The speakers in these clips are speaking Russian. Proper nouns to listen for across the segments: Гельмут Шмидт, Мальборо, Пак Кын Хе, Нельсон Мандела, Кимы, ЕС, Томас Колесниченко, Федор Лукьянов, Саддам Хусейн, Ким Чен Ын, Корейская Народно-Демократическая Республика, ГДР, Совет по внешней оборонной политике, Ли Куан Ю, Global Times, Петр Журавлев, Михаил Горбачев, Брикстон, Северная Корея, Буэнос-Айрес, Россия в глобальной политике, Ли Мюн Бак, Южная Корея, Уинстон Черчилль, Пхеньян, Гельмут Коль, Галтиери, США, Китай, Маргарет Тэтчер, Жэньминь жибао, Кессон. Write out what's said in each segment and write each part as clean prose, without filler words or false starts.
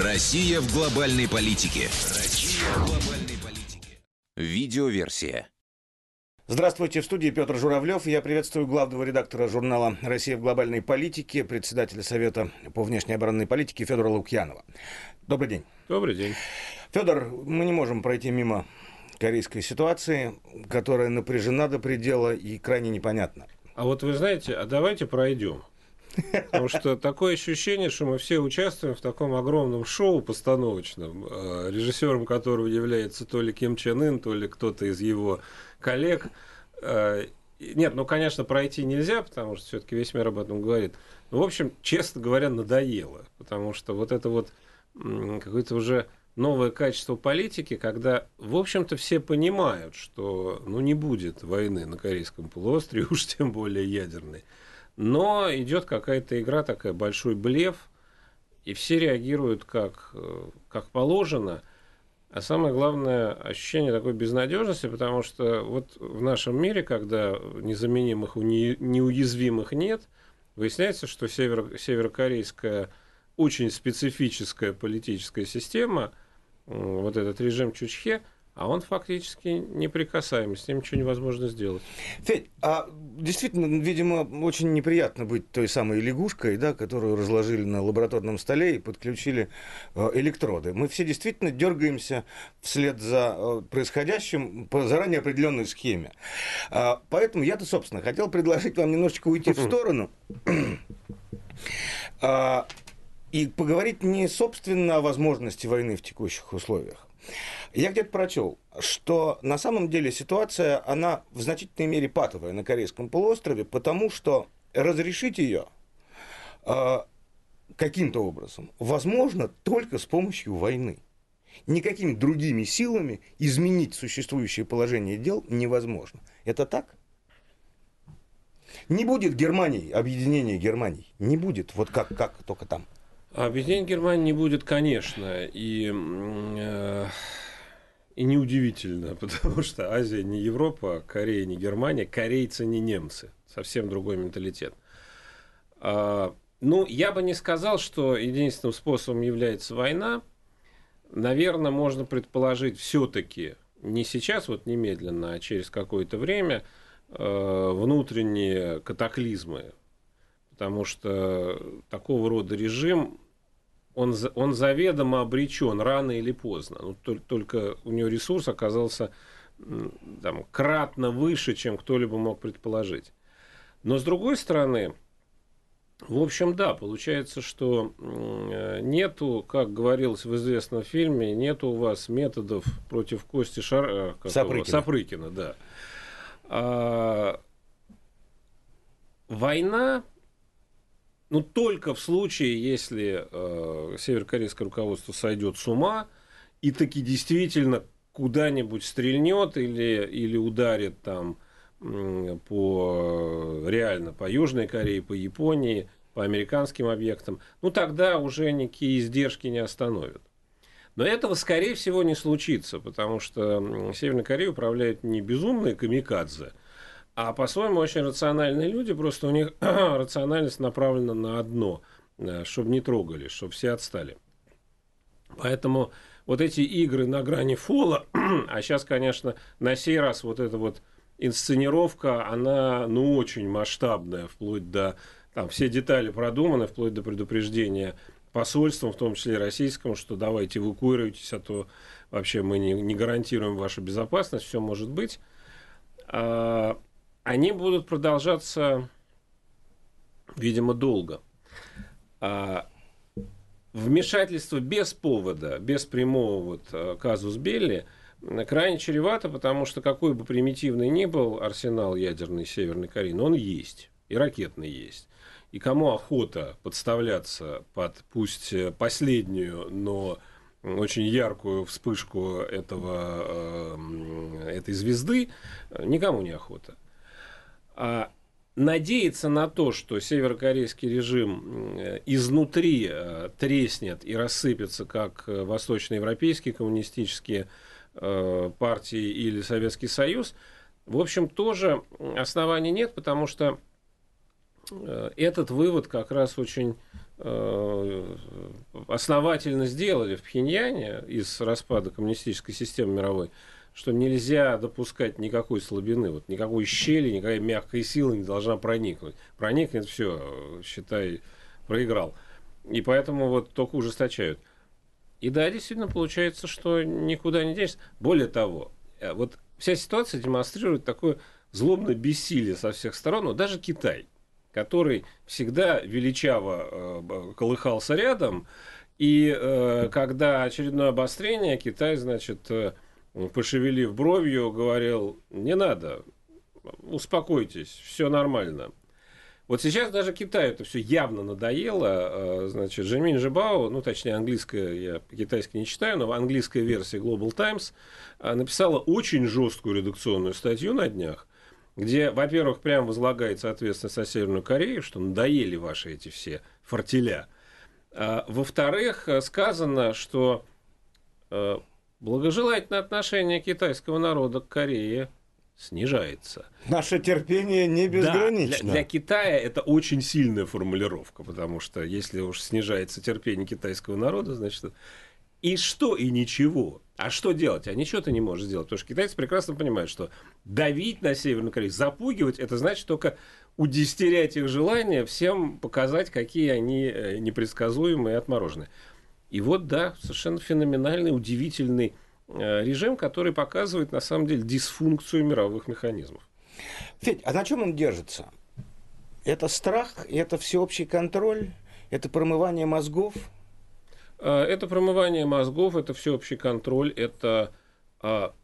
Россия в глобальной политике. Видеоверсия. Здравствуйте, в студии Петр Журавлев. Я приветствую главного редактора журнала «Россия в глобальной политике», председателя Совета по внешней оборонной политике Федора Лукьянова. Добрый день. Добрый день. Федор, мы не можем пройти мимо корейской ситуации, которая напряжена до предела и крайне непонятна. А вот вы знаете, а давайте пройдем. Потому что такое ощущение, что мы все участвуем в таком огромном шоу постановочном, режиссером которого является то ли Ким Чен Ын, то ли кто-то из его коллег. Нет, ну, конечно, пройти нельзя, потому что все-таки весь мир об этом говорит. Но, в общем, честно говоря, надоело. Потому что вот это вот какое-то уже новое качество политики, когда, в общем-то, все понимают, что ну, не будет войны на Корейском полуострове, уж тем более ядерной. Но идет какая-то игра, такая большой блеф, и все реагируют как положено. А самое главное, ощущение такой безнадежности, потому что вот в нашем мире, когда незаменимых, неуязвимых нет, выясняется, что северокорейская очень специфическая политическая система, вот этот режим Чучхе, а он фактически неприкасаемый, с ним ничего невозможно сделать. Федь, а действительно, видимо, очень неприятно быть той самой лягушкой, да, которую разложили на лабораторном столе и подключили электроды. Мы все действительно дергаемся вслед за происходящим по заранее определенной схеме. Поэтому я-то, собственно, хотел предложить вам немножечко уйти в сторону и поговорить не, собственно, о возможности войны в текущих условиях. Я где-то прочел, что на самом деле ситуация, она в значительной мере патовая на Корейском полуострове, потому что разрешить ее каким-то образом возможно только с помощью войны. Никакими другими силами изменить существующее положение дел невозможно. Это так? Не будет Германии, объединения Германии. Не будет, вот как только там. Объединения Германии не будет, конечно, и неудивительно, потому что Азия не Европа, Корея не Германия, корейцы не немцы. Совсем другой менталитет. Ну, я бы не сказал, что единственным способом является война. Наверное, можно предположить все-таки не сейчас, вот немедленно, а через какое-то время внутренние катаклизмы. Потому что такого рода режим, он заведомо обречен рано или поздно. Ну, только у него ресурс оказался там, кратно выше, чем кто-либо мог предположить. Но с другой стороны, в общем, да, получается, что нету, как говорилось в известном фильме, нету у вас методов против Кости Сапрыкина, да. Война. Ну, только в случае, если северокорейское руководство сойдет с ума и таки действительно куда-нибудь стрельнет или ударит там реально по Южной Корее, по Японии, по американским объектам, ну, тогда уже никакие издержки не остановят. Но этого, скорее всего, не случится, потому что Северной Кореей управляют не безумные камикадзе, а по-своему очень рациональные люди, просто у них рациональность направлена на одно, чтобы не трогали, чтобы все отстали. Поэтому вот эти игры на грани фола, а сейчас, конечно, на сей раз вот эта вот инсценировка, она ну очень масштабная, вплоть до, там все детали продуманы, вплоть до предупреждения посольством, в том числе и российскому, что давайте эвакуируйтесь, а то вообще мы не гарантируем вашу безопасность, все может быть. Они будут продолжаться, видимо, долго. Вмешательство без повода, без прямого вот казус белли крайне чревато, потому что какой бы примитивный ни был арсенал ядерной Северной Кореи, но он есть, и ракетный есть. И кому охота подставляться под пусть последнюю, но очень яркую вспышку этой звезды, никому не охота. Надеяться на то, что северокорейский режим изнутри треснет и рассыпется, как восточноевропейские коммунистические партии или Советский Союз, в общем, тоже оснований нет, потому что этот вывод как раз очень основательно сделали в Пхеньяне из распада коммунистической системы мировой, что нельзя допускать никакой слабины, вот никакой щели, никакая мягкая сила не должна проникнуть. Проникнет — все, считай, проиграл. И поэтому вот только ужесточают. И да, действительно получается, что никуда не денешься. Более того, вот вся ситуация демонстрирует такое злобное бессилие со всех сторон, но даже Китай, который всегда величаво колыхался рядом, и когда очередное обострение, Китай, значит, пошевелив бровью, говорил: не надо, успокойтесь, все нормально. Вот сейчас даже Китаю это все явно надоело. Значит, Жэньминь жибао, ну, точнее, английская, я по-китайски не читаю, но английская версия Global Times написала очень жесткую редакционную статью на днях, где, во-первых, прямо возлагается ответственность на Северную Корею, что надоели ваши эти все фортеля. Во-вторых, сказано, что благожелательное отношение китайского народа к Корее снижается. Наше терпение не безгранично. Да, для Китая это очень сильная формулировка, потому что если уж снижается терпение китайского народа, значит... И что, и ничего. А что делать? А ничего ты не можешь сделать. Потому что китайцы прекрасно понимают, что давить на Северную Корею, запугивать, это значит только удестерять их желание, всем показать, какие они непредсказуемые и отмороженные. И вот, да, совершенно феноменальный, удивительный режим, который показывает, на самом деле, дисфункцию мировых механизмов. Федь, а на чем он держится? Это страх, это всеобщий контроль, это промывание мозгов? Это промывание мозгов, это всеобщий контроль, это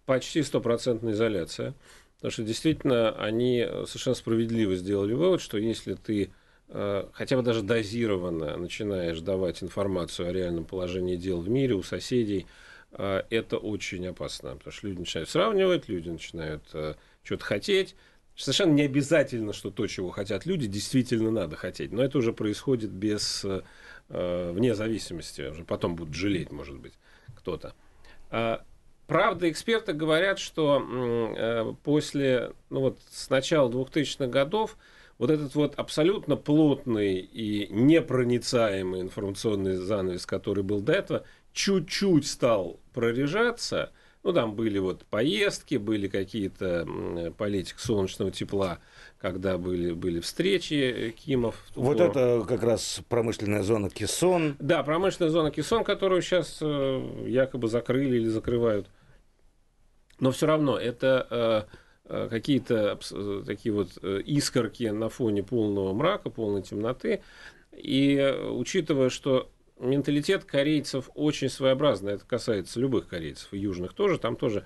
почти стопроцентная изоляция. Потому что действительно они совершенно справедливо сделали вывод, что если ты хотя бы даже дозированно начинаешь давать информацию о реальном положении дел в мире, у соседей, это очень опасно. Потому что люди начинают сравнивать, люди начинают что-то хотеть. Совершенно не обязательно, что то, чего хотят люди, действительно надо хотеть. Но это уже происходит без... вне зависимости, уже потом будут жалеть, может быть, кто-то. Правда, эксперты говорят, что после, ну вот, с начала 2000-х годов вот этот вот абсолютно плотный и непроницаемый информационный занавес, который был до этого, чуть-чуть стал прорежаться. Ну, там были вот поездки, были какие-то политики солнечного тепла, когда были встречи Кимов. Вот это как раз промышленная зона Кессон. Да, промышленная зона Кессон, которую сейчас якобы закрыли или закрывают. Но все равно это какие-то такие вот искорки на фоне полного мрака, полной темноты. И учитывая, что менталитет корейцев очень своеобразный. Это касается любых корейцев, и южных тоже. Там тоже,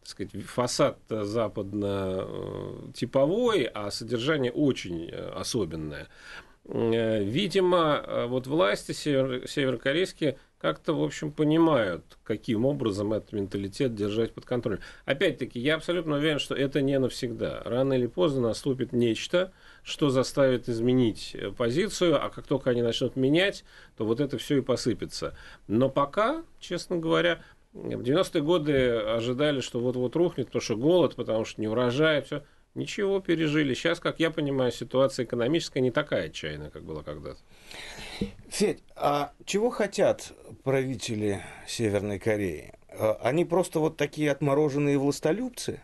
так сказать, фасад западно-типовой, а содержание очень особенное. Видимо, вот власти северокорейские как-то, в общем, понимают, каким образом этот менталитет держать под контролем. Опять-таки, я абсолютно уверен, что это не навсегда. Рано или поздно наступит нечто, что заставит изменить позицию, а как только они начнут менять, то вот это все и посыпется. Но пока, честно говоря, в 90-е годы ожидали, что вот-вот рухнет, потому что голод, потому что не урожай, все. Ничего, пережили. Сейчас, как я понимаю, ситуация экономическая не такая отчаянная, как была когда-то. Федь, а чего хотят правители Северной Кореи? Они просто вот такие отмороженные властолюбцы?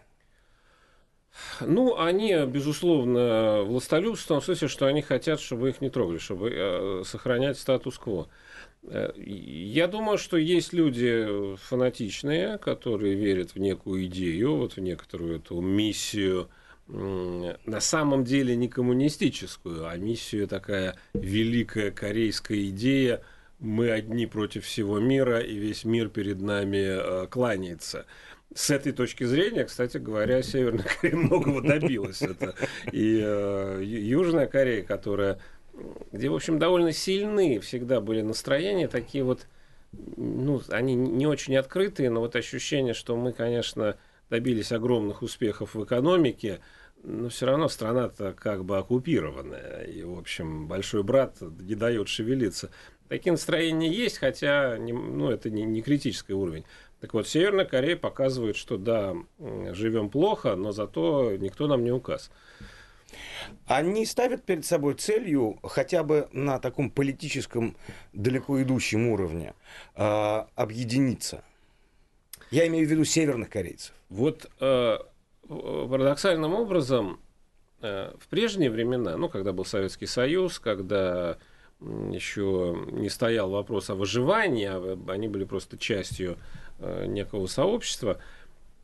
Ну, они, безусловно, властолюбцы в том смысле, что они хотят, чтобы их не трогали, чтобы сохранять статус-кво. Я думаю, что есть люди фанатичные, которые верят в некую идею, вот в некоторую эту миссию, на самом деле не коммунистическую, а миссию такая великая корейская идея: мы одни против всего мира, и весь мир перед нами кланяется. С этой точки зрения, кстати говоря, Северная Корея многого добилась. Это и Южная Корея, которая, где, в общем, довольно сильны всегда были настроения, такие вот, ну, они не очень открытые, но вот ощущение, что мы, конечно, добились огромных успехов в экономике, но все равно страна-то как бы оккупированная. И, в общем, большой брат не дает шевелиться. Такие настроения есть, хотя ну, это не критический уровень. Так вот, Северная Корея показывает, что да, живем плохо, но зато никто нам не указ. они ставят перед собой целью хотя бы на таком политическом далеко идущем уровне объединиться. Я имею в виду северных корейцев. Вот парадоксальным образом в прежние времена, ну, когда был Советский Союз, когда еще не стоял вопрос о выживании, они были просто частью некого сообщества,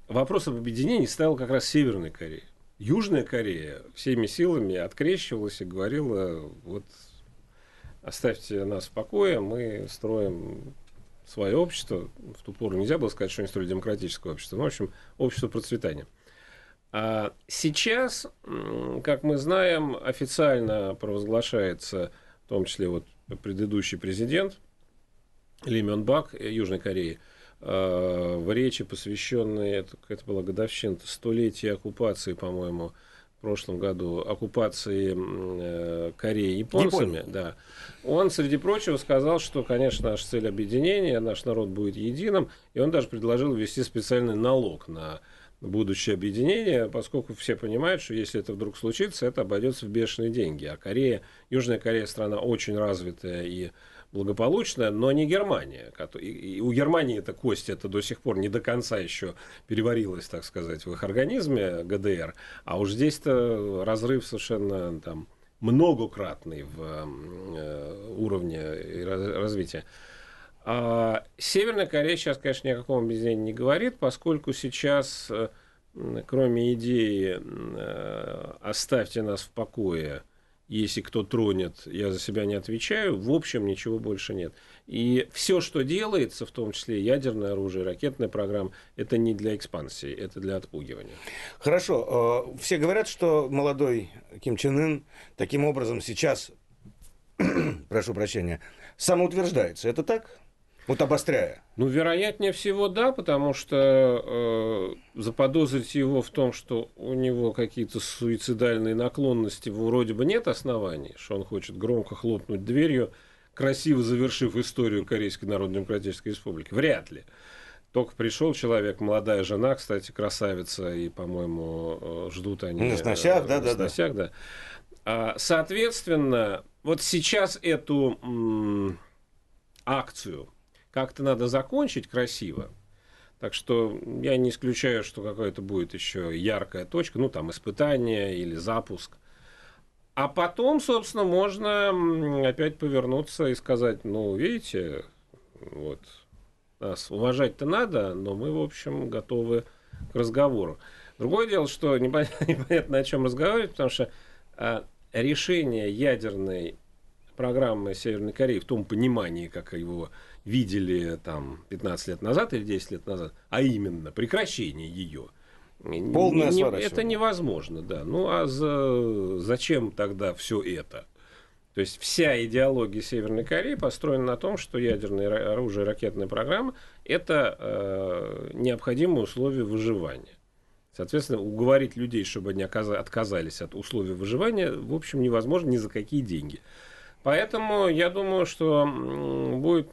вопрос об объединении стоял как раз в Северной Корее. Южная Корея всеми силами открещивалась и говорила: вот оставьте нас в покое, мы строим свое общество. В ту пору нельзя было сказать, что они строили демократическое общество. Ну, в общем, общество процветания. А сейчас, как мы знаем, официально провозглашается, в том числе вот предыдущий президент Ли Мюн Бак Южной Кореи, в речи, посвященной, это была годовщина, столетия оккупации, по-моему, в прошлом году, оккупации Кореи японцами. Да. Он, среди прочего, сказал, что, конечно, наша цель объединения, наш народ будет единым, и он даже предложил ввести специальный налог на будущее объединение, поскольку все понимают, что если это вдруг случится, это обойдется в бешеные деньги. А Корея, Южная Корея, страна очень развитая и благополучная, но не Германия. И у Германии эта кость, это до сих пор не до конца еще переварилась, так сказать, в их организме ГДР. А уж здесь-то разрыв совершенно там многократный в уровне развития. А Северная Корея сейчас, конечно, ни о каком объединении не говорит, поскольку сейчас, кроме идеи «оставьте нас в покое, если кто тронет, я за себя не отвечаю», в общем, ничего больше нет. И все, что делается, в том числе ядерное оружие, ракетная программа, это не для экспансии, это для отпугивания. Хорошо. Все говорят, что молодой Ким Чен Ын таким образом сейчас, прошу прощения, самоутверждается. Это так? Вот обостряя. Ну, вероятнее всего, да, потому что заподозрить его в том, что у него какие-то суицидальные наклонности, вроде бы нет оснований, что он хочет громко хлопнуть дверью, красиво завершив историю Корейской Народно-Демократической Республики. Вряд ли. Только пришел человек, молодая жена, кстати, красавица, и, по-моему, ждут они... На сносях, да, да, да, да. Соответственно, вот сейчас эту акцию как-то надо закончить красиво. Так что я не исключаю, что какая-то будет еще яркая точка, ну там испытание или запуск. А потом, собственно, можно опять повернуться и сказать: ну, видите, вот нас уважать-то надо, но мы, в общем, готовы к разговору. Другое дело, что непонятно, о чем разговаривать, потому что решение ядерной программы Северной Кореи в том понимании, как его видели там 15 лет назад или 10 лет назад, а именно прекращение ее. Полное сворачивание. Это невозможно, да. Ну а зачем тогда все это? То есть вся идеология Северной Кореи построена на том, что ядерное оружие, ракетная программа – это необходимые условия выживания. Соответственно, уговорить людей, чтобы они отказались от условий выживания, в общем, невозможно ни за какие деньги. Поэтому я думаю, что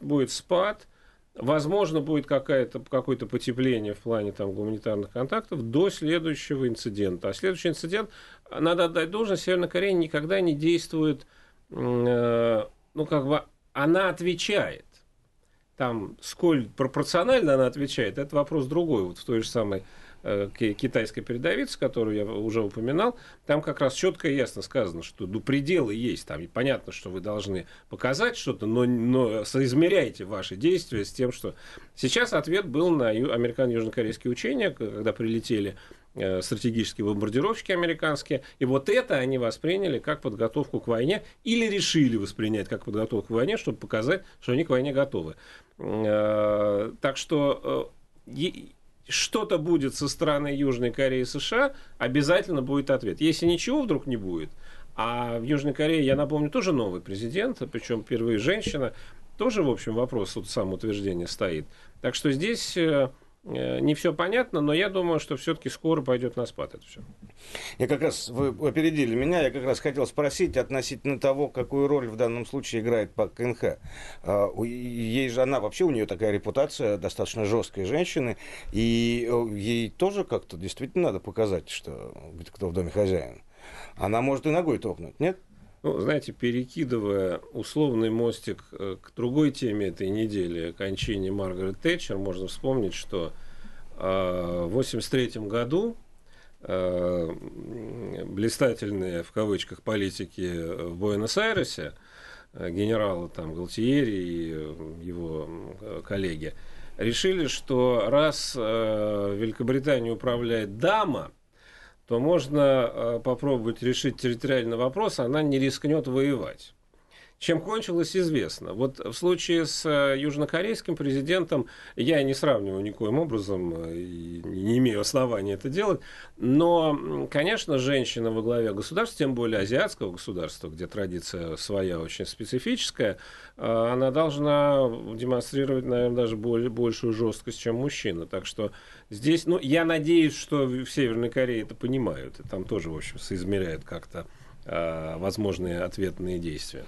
будет спад, возможно, будет какое-то потепление в плане там гуманитарных контактов до следующего инцидента. А следующий инцидент, надо отдать должность, Северная Корея никогда не действует, ну, как бы, она отвечает. Там, сколь пропорционально она отвечает, это вопрос другой. Вот в той же самой китайской передовице, которую я уже упоминал, там как раз четко и ясно сказано, что ну, пределы есть. Там и понятно, что вы должны показать что-то, но соизмеряйте ваши действия с тем, что... Сейчас ответ был на американо-южнокорейские учения, когда прилетели стратегические бомбардировщики американские. И вот это они восприняли как подготовку к войне или решили воспринять как подготовку к войне, чтобы показать, что они к войне готовы. Так что... что-то будет со стороны Южной Кореи и США, обязательно будет ответ. Если ничего вдруг не будет, а в Южной Корее, я напомню, тоже новый президент, причем впервые женщина, тоже, в общем, вопрос вот самоутверждения стоит. Так что здесь не все понятно, но я думаю, что все-таки скоро пойдет на спад это все. Я как раз, вы опередили меня, я как раз хотел спросить относительно того, какую роль в данном случае играет Пак Кын Хе. Ей же она вообще, у нее такая репутация достаточно жесткой женщины, и ей тоже как-то действительно надо показать, что кто в доме хозяин. она может и ногой топнуть, нет? Ну, знаете, перекидывая условный мостик к другой теме этой недели, о кончине Маргарет Тэтчер, можно вспомнить, что в 1983 году блистательные, в кавычках, политики в Буэнос-Айресе, генерала там Галтиери и его коллеги, решили, что раз Великобританию управляет дама, то можно попробовать решить территориальный вопрос, она не рискнет воевать. Чем кончилось, известно. Вот в случае с южнокорейским президентом, я не сравниваю никоим образом, и не имею основания это делать, но, конечно, женщина во главе государства, тем более азиатского государства, где традиция своя очень специфическая, она должна демонстрировать, наверное, даже большую жесткость, чем мужчина. Так что здесь, ну, я надеюсь, что в Северной Корее это понимают, и там тоже, в общем, соизмеряют как-то возможные ответные действия.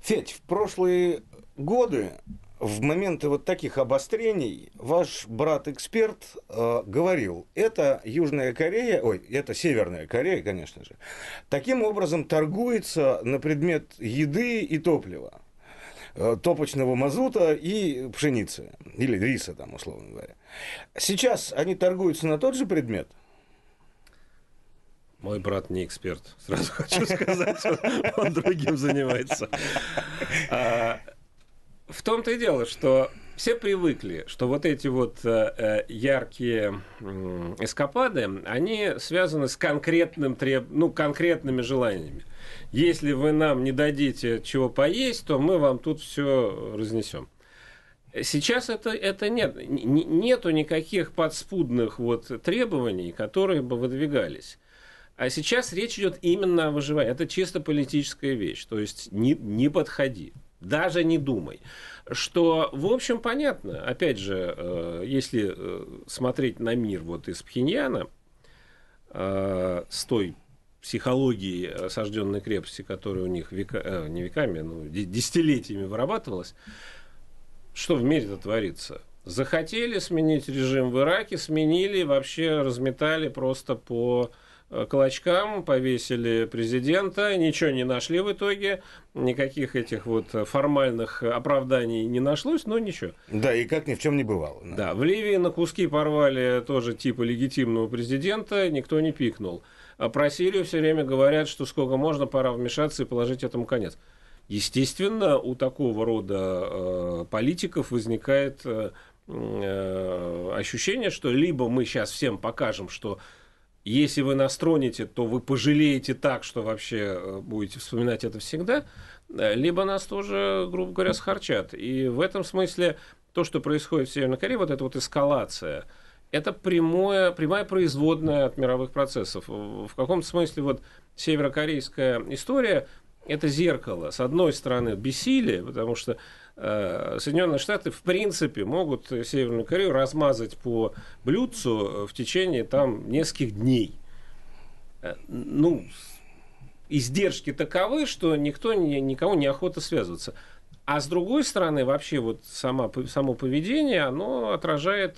Федь, в прошлые годы, в моменты вот таких обострений, ваш брат-эксперт говорил, это Южная Корея, ой, это Северная Корея, конечно же, таким образом торгуется на предмет еды и топлива, топочного мазута и пшеницы, или риса, там, условно говоря. Сейчас они торгуются на тот же предмет? Мой брат не эксперт, сразу хочу сказать, он другим занимается. В том-то и дело, что все привыкли, что вот эти вот яркие эскапады, они связаны с конкретными желаниями. Если вы нам не дадите чего поесть, то мы вам тут все разнесем. Сейчас это нет. Нету никаких подспудных вот требований, которые бы выдвигались. А сейчас речь идет именно о выживании. Это чисто политическая вещь. То есть не подходи, даже не думай. Что, в общем, понятно. Опять же, если смотреть на мир вот из Пхеньяна, с той психологией осажденной крепости, которая у них десятилетиями вырабатывалась, что в мире-то творится? Захотели сменить режим в Ираке, сменили, вообще разметали просто по клочкам, повесили президента, ничего не нашли в итоге, никаких этих вот формальных оправданий не нашлось, но ничего. Да, и как ни в чем не бывало. Да, в Ливии на куски порвали тоже типа легитимного президента, никто не пикнул. А про Сирию все время говорят, что сколько можно, пора вмешаться и положить этому конец. Естественно, у такого рода политиков возникает ощущение, что либо мы сейчас всем покажем, что если вы нас тронете, то вы пожалеете так, что вообще будете вспоминать это всегда, либо нас тоже, грубо говоря, схарчат. И в этом смысле то, что происходит в Северной Корее, вот эта вот эскалация, это прямая производная от мировых процессов. В каком-то смысле вот северокорейская история – это зеркало. С одной стороны, бессилие, потому что Соединенные Штаты, в принципе, могут Северную Корею размазать по блюдцу в течение там нескольких дней. Ну, издержки таковы, что никому неохота связываться. А с другой стороны, вообще вот само поведение, оно отражает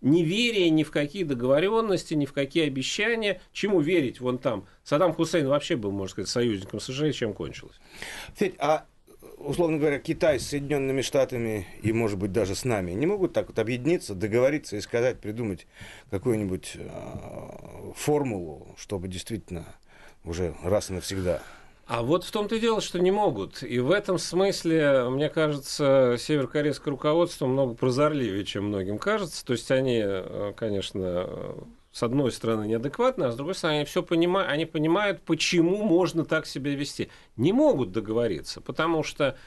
неверие ни в какие договоренности, ни в какие обещания. Чему верить вон там? Саддам Хусейн вообще был, можно сказать, союзником США, чем кончилось. Федь, а условно говоря, Китай с Соединенными Штатами и, может быть, даже с нами не могут так вот объединиться, договориться и сказать, придумать какую-нибудь формулу, чтобы действительно уже раз и навсегда? А вот в том-то и дело, что не могут. И в этом смысле, мне кажется, северокорейское руководство много прозорливее, чем многим кажется. То есть они, конечно, с одной стороны неадекватны, а с другой стороны они понимают, почему можно так себя вести. Не могут договориться, потому что,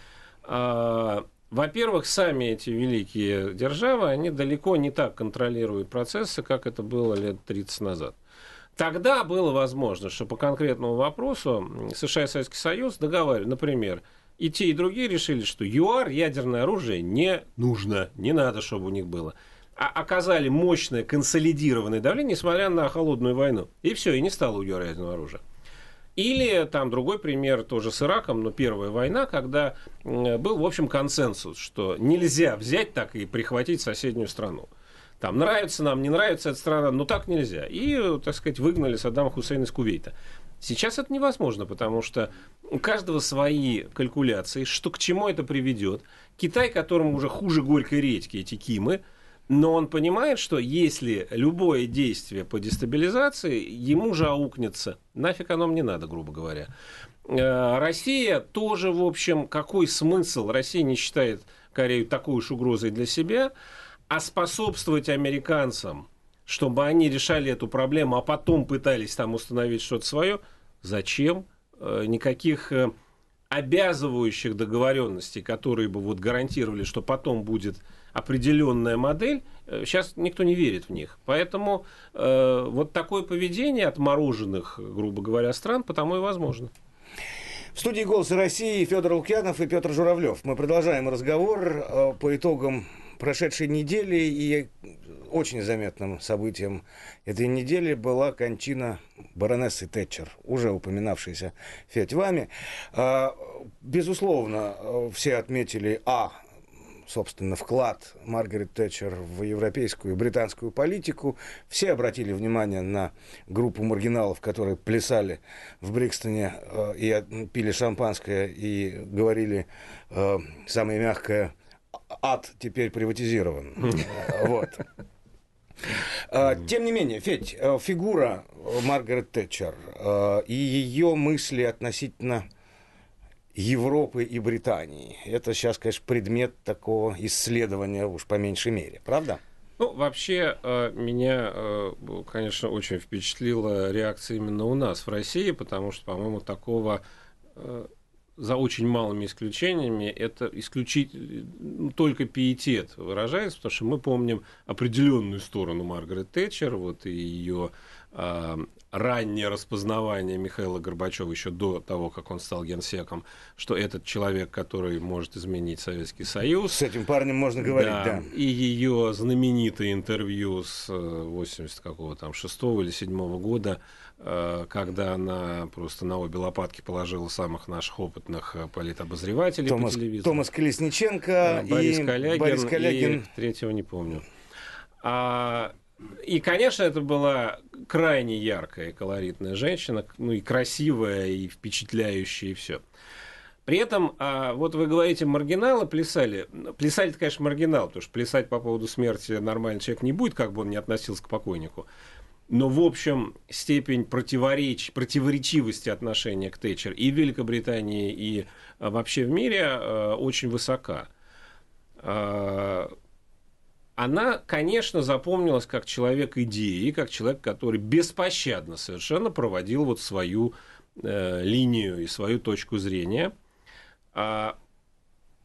во-первых, сами эти великие державы, они далеко не так контролируют процессы, как это было лет 30 назад. Тогда было возможно, что по конкретному вопросу США и Советский Союз договаривали, например, и те, и другие решили, что ЮАР, ядерное оружие, не нужно, не надо, чтобы у них было. Оказали мощное консолидированное давление, несмотря на холодную войну. И все, и не стало у ЮАР ядерного оружия. Или там другой пример, тоже с Ираком, но первая война, когда был, в общем, консенсус, что нельзя взять так и прихватить соседнюю страну. Там нравится нам, не нравится эта страна, но так нельзя. И, так сказать, выгнали Саддама Хусейна из Кувейта. Сейчас это невозможно, потому что у каждого свои калькуляции, что к чему это приведет. Китай, которому уже хуже горькой редьки эти кимы, но он понимает, что если любое действие по дестабилизации, ему же аукнется. Нафиг оно мне надо, грубо говоря. Россия тоже, в общем, какой смысл? Россия не считает Корею такой уж угрозой для себя, а способствовать американцам, чтобы они решали эту проблему, а потом пытались там установить что-то свое, зачем? Никаких обязывающих договоренностей, которые бы вот гарантировали, что потом будет определенная модель, сейчас никто не верит в них. Поэтому вот такое поведение отмороженных, грубо говоря, стран потому и возможно. В студии «Голоса России» Федор Лукьянов и Петр Журавлев. Мы продолжаем разговор по итогам прошедшей недели, и очень заметным событием этой недели была кончина баронессы Тэтчер, уже упоминавшейся Федь вами. Безусловно, все отметили, собственно, вклад Маргарет Тэтчер в европейскую и британскую политику. Все обратили внимание на группу маргиналов, которые плясали в Брикстоне и пили шампанское и говорили самое мягкое: ад теперь приватизирован. Вот. Тем не менее, Федь, фигура Маргарет Тэтчер и ее мысли относительно Европы и Британии — это сейчас, конечно, предмет такого исследования уж по меньшей мере, правда? Ну, вообще, меня, конечно, очень впечатлила реакция именно у нас в России, потому что, по-моему, такого, за очень малыми исключениями, это исключительно только пиетет выражается, потому что мы помним определенную сторону Маргарет Тэтчер, вот и ее раннее распознавание Михаила Горбачева еще до того, как он стал генсеком, что этот человек, который может изменить Советский Союз. С этим парнем можно говорить, да. И ее знаменитое интервью с 86-го или 7-го года, когда она просто на обе лопатки положила самых наших опытных политобозревателей по телевизору. Томас Колесниченко, Борис Коллегин, и третьего не помню. И, конечно, это была крайне яркая и колоритная женщина, ну и красивая, и впечатляющая, и все. При этом, вот вы говорите, маргиналы плясали. Плясали-то, конечно, маргинал, потому что плясать по поводу смерти нормальный человек не будет, как бы он ни относился к покойнику. Но, в общем, степень противоречивости отношения к Тэтчер и в Великобритании, и вообще в мире очень высока. Она, конечно, запомнилась как человек идеи, как человек, который беспощадно совершенно проводил вот свою линию и свою точку зрения. А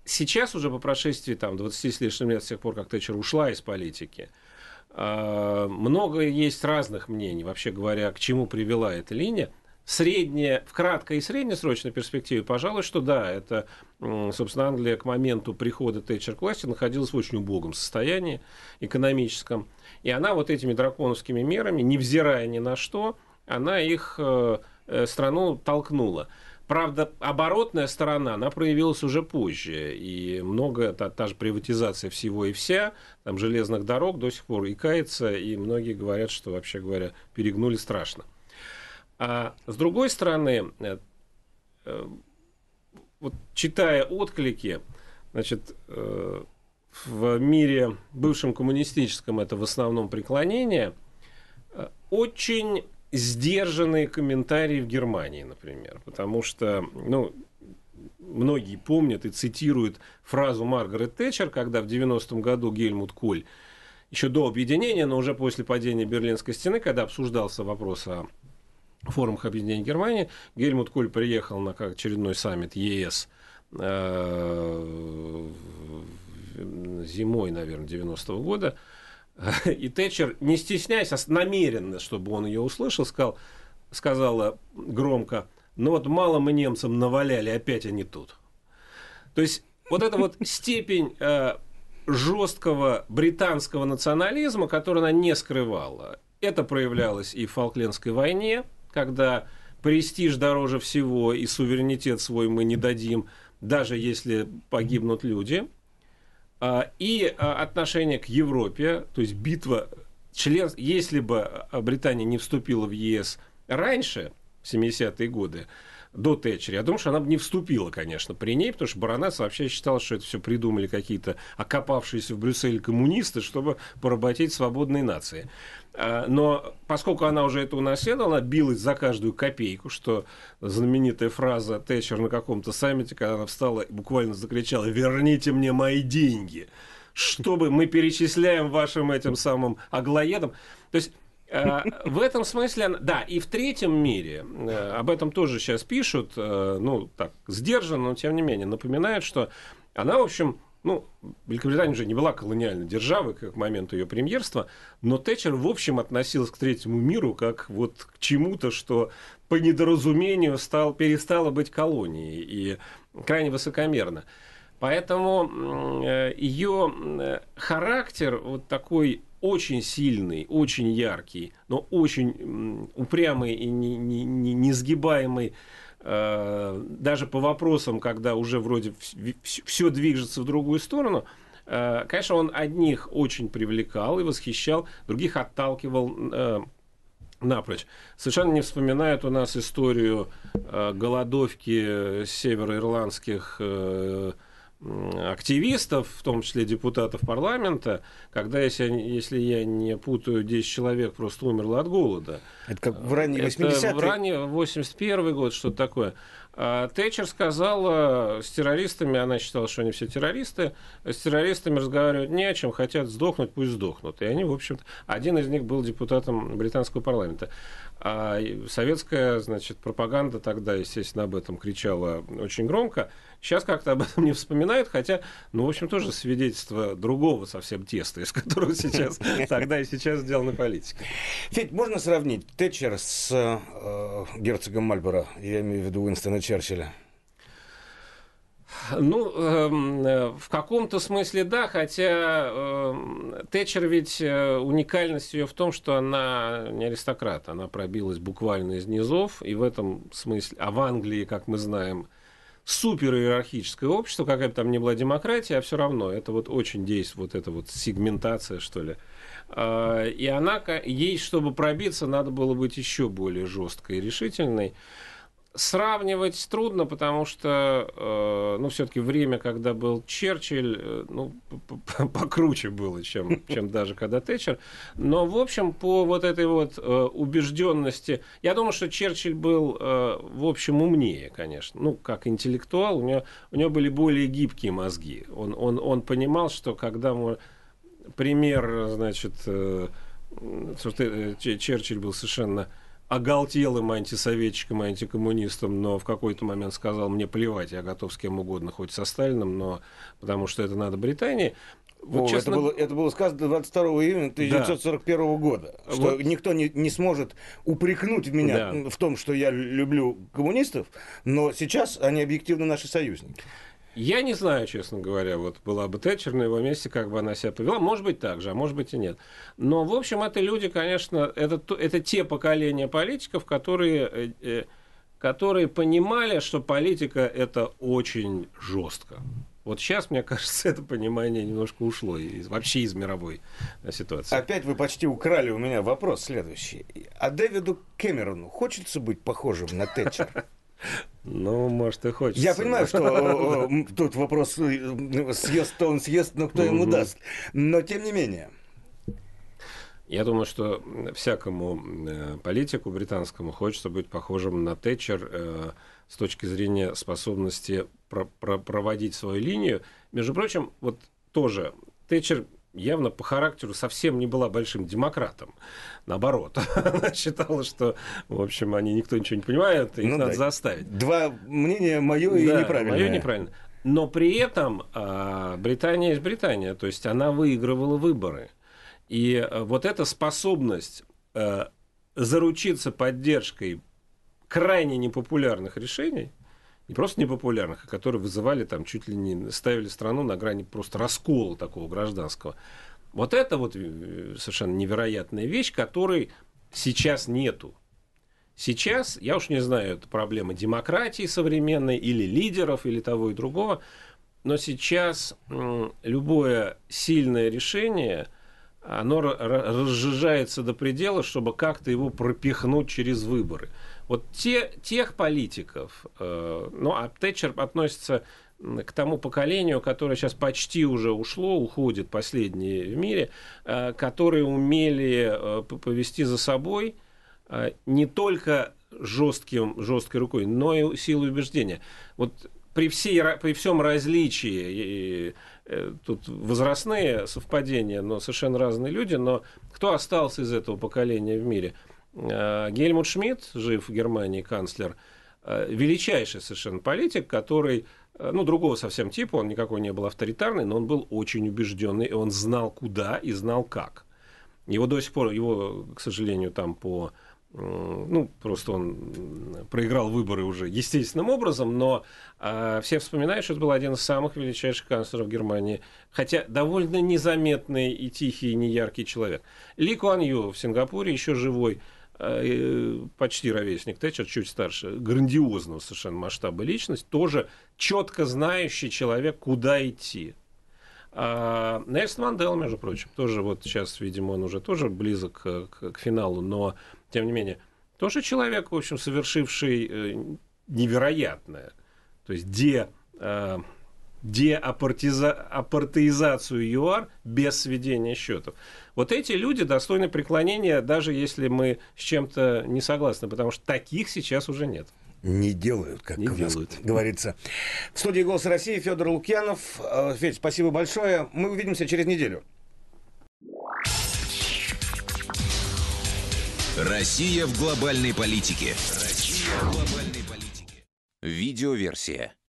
сейчас уже по прошествии там 20 с лишним лет, с тех пор, как Тэтчер ушла из политики, много есть разных мнений, вообще говоря, к чему привела эта линия. В краткой и среднесрочной перспективе, пожалуй, что да, это, собственно, Англия к моменту прихода Тэтчер к власти находилась в очень убогом состоянии экономическом. И она вот этими драконовскими мерами, невзирая ни на что, она их страну толкнула. Правда, оборотная сторона, она проявилась уже позже. И много, та же приватизация всего и вся, там железных дорог до сих пор икается, и многие говорят, что, вообще говоря, перегнули страшно. А с другой стороны, вот читая отклики, значит, в мире бывшем коммунистическом это в основном преклонение, очень сдержанные комментарии в Германии, например, потому что, ну, многие помнят и цитируют фразу Маргарет Тэтчер, когда в 90-м году Гельмут Коль, еще до объединения, но уже после падения Берлинской стены, когда обсуждался вопрос о форумах объединения Германии, Гельмут Коль приехал на очередной саммит ЕС зимой, наверное, 90-го года. И Тэтчер, не стесняясь, намеренно, чтобы он ее услышал, сказала громко: ну вот мало мы немцам наваляли, опять они тут. То есть вот эта вот степень жесткого британского национализма, который она не скрывала, это проявлялось и в Фолклендской войне, когда престиж дороже всего, и суверенитет свой мы не дадим, даже если погибнут люди. И отношение к Европе, то есть битва, если бы Британия не вступила в ЕС раньше, в 70-е годы, до Тэтчера. Я думаю, что она бы не вступила, конечно, при ней, потому что Баронесса вообще считала, что это все придумали какие-то окопавшиеся в Брюсселе коммунисты, чтобы поработить свободные нации. Но поскольку она уже это унаследовала, она билась за каждую копейку, что знаменитая фраза Тэтчер на каком-то саммите, когда она встала и буквально закричала: «Верните мне мои деньги, чтобы мы перечисляем вашим этим самым аглоедам». То есть в этом смысле, да, и в третьем мире, об этом тоже сейчас пишут, ну, так, сдержанно, но тем не менее, напоминают, что она, в общем, ну, Великобритания уже не была колониальной державой к моменту ее премьерства, но Тэтчер, в общем, относилась к третьему миру как вот к чему-то, что по недоразумению перестало быть колонией, и крайне высокомерно. Поэтому ее характер вот такой очень сильный, очень яркий, но очень упрямый и несгибаемый, даже по вопросам, когда уже вроде все движется в другую сторону, конечно, он одних очень привлекал и восхищал, других отталкивал напрочь. Совершенно не вспоминают у нас историю голодовки североирландских активистов, в том числе депутатов парламента, когда, если я не путаю, 10 человек просто умерло от голода. Это как в ранние 80-е? В ранний 81-й год, что-то такое. Тэтчер сказала, с террористами, она считала, что они все террористы, с террористами разговаривать не о чем, хотят сдохнуть, пусть сдохнут. И они, в общем-то, один из них был депутатом британского парламента. А советская, значит, пропаганда тогда, естественно, об этом кричала очень громко. Сейчас как-то об этом не вспоминают, хотя, ну, в общем, тоже свидетельство другого совсем теста, из которого сейчас тогда и сейчас сделана политика. Федь, можно сравнить Тэтчер с герцогом Мальборо, я имею в виду Уинстона Черчилля? Ну, в каком-то смысле да, хотя Тэтчер ведь уникальность ее в том, что она не аристократ, она пробилась буквально из низов, и в этом смысле, а в Англии, как мы знаем, супер-иерархическое общество, какая бы там ни была демократия, а все равно это вот очень действует, вот эта вот сегментация, что ли. И она, ей, чтобы пробиться, надо было быть еще более жесткой и решительной. Сравнивать трудно, потому что, ну, все-таки время, когда был Черчилль, ну, покруче было, чем даже когда Тэтчер. Но, в общем, по вот этой вот убежденности, я думаю, что Черчилль был, в общем, умнее, конечно. Ну, как интеллектуал, у него были более гибкие мозги. Он понимал, что когда мы... Пример, значит, Черчилль был совершенно... оголтелым антисоветчиком и антикоммунистом, но в какой-то момент сказал: мне плевать, я готов с кем угодно, хоть со Сталином, но потому что это надо Британии. Вот, о, честно... это было сказано 22 июня 1941 года, что вот... никто не сможет упрекнуть меня в том, что я люблю коммунистов, но сейчас они объективно наши союзники. Я не знаю, честно говоря, вот была бы Тэтчер на его месте, как бы она себя повела. Может быть, так же, а может быть и нет. Но, в общем, это люди, конечно, это те поколения политиков, которые понимали, что политика – это очень жестко. Вот сейчас, мне кажется, это понимание немножко ушло вообще из мировой ситуации. Опять вы почти украли у меня вопрос следующий. А Дэвиду Кэмерону хочется быть похожим на Тэтчер? Ну, может, и хочется. Я понимаю, что тут вопрос, съест-то он съест, но кто ему даст. Но, тем не менее. Я думаю, что всякому политику британскому хочется быть похожим на Тэтчер с точки зрения способности проводить свою линию. Между прочим, вот тоже Тэтчер... явно по характеру совсем не была большим демократом. Наоборот, она считала, что, в общем, они никто ничего не понимает, их надо заставить. Два мнения, мое и неправильное. Мое неправильно. Но при этом Британия есть Британия, то есть она выигрывала выборы. И вот эта способность заручиться поддержкой крайне непопулярных решений, не просто непопулярных, а которые вызывали там чуть ли не ставили страну на грани просто раскола такого гражданского. Вот это вот совершенно невероятная вещь, которой сейчас нету. Сейчас, я уж не знаю, это проблема демократии современной или лидеров, или того и другого, но сейчас любое сильное решение, оно разжижается до предела, чтобы как-то его пропихнуть через выборы. Вот тех политиков, ну, а Тэтчер относится к тому поколению, которое сейчас почти уже ушло, уходит последнее в мире, которые умели повести за собой не только жесткой рукой, но и силой убеждения. Вот при всем различии, тут возрастные совпадения, но совершенно разные люди, но кто остался из этого поколения в мире? Гельмут Шмидт, жив в Германии, канцлер, величайший совершенно политик, который, ну, другого совсем типа, он никакой не был авторитарный, но он был очень убежденный, и он знал куда и знал как. Его до сих пор, к сожалению, там по... Ну, просто он проиграл выборы уже естественным образом, но все вспоминают, что это был один из самых величайших канцлеров Германии, хотя довольно незаметный и тихий, и неяркий человек. Ли Куан Ю в Сингапуре еще живой, почти ровесник Тэтчер, чуть старше, грандиозного совершенно масштаба личность, тоже четко знающий человек, куда идти. Нельсон Мандела, между прочим, тоже вот сейчас, видимо, он уже тоже близок к финалу, но тем не менее, тоже человек, в общем, совершивший невероятное, то есть деапартеизацию ЮАР без сведения счетов. Вот эти люди достойны преклонения, даже если мы с чем-то не согласны, потому что таких сейчас уже нет. Не делают, как у нас говорится. В студии «Голос России» Федор Лукьянов. Федь, спасибо большое. Мы увидимся через неделю. Россия в глобальной политике. Видеоверсия.